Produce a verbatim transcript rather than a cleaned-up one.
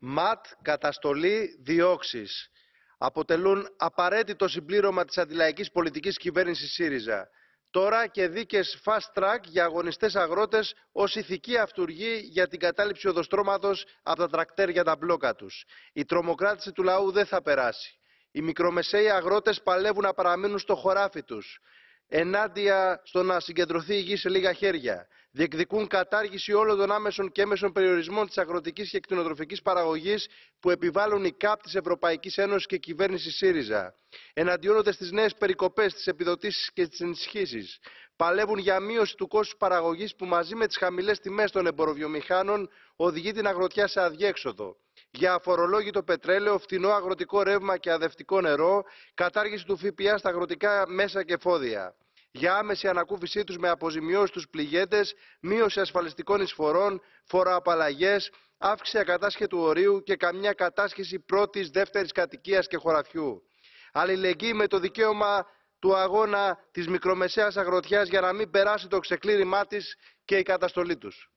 ΜΑΤ, καταστολή, διώξεις αποτελούν απαραίτητο συμπλήρωμα της αντιλαϊκής πολιτικής κυβέρνησης ΣΥΡΙΖΑ. Τώρα και δίκες fast track για αγωνιστές αγρότες ως ηθική αυτουργή για την κατάληψη οδοστρώματος από τα τρακτέρ για τα μπλόκα τους. Η τρομοκράτηση του λαού δεν θα περάσει. Οι μικρομεσαίοι αγρότες παλεύουν να παραμείνουν στο χωράφι τους, ενάντια στο να συγκεντρωθεί η γη σε λίγα χέρια. Διεκδικούν κατάργηση όλων των άμεσων και έμεσων περιορισμών της αγροτικής και κτηνοτροφικής παραγωγής που επιβάλλουν η ΚΑΠ της Ευρωπαϊκής Ένωσης και κυβέρνηση ΣΥΡΙΖΑ. Εναντιώνονται στις νέες περικοπές, τις επιδοτήσεις και τις ενισχύσεις. Παλεύουν για μείωση του κόστους παραγωγής που μαζί με τις χαμηλές τιμές των εμποροβιομηχάνων οδηγεί την αγροτιά σε αδιέξοδο. Για αφορολόγητο πετρέλαιο, φτηνό αγροτικό ρεύμα και αδευτικό νερό, κατάργηση του Φ Π Α στα αγροτικά μέσα και εφόδια. Για άμεση ανακούφισή τους με αποζημιώσεις τους πληγέντες, μείωση ασφαλιστικών εισφορών, φοροαπαλλαγές, αύξηση ακατάσχετου ορίου και καμιά κατάσχεση πρώτης, δεύτερης κατοικίας και χωραφιού. Αλληλεγγύη με το δικαίωμα του αγώνα της μικρομεσαίας αγροτιάς για να μην περάσει το ξεκλήρημά της και η καταστολή τους.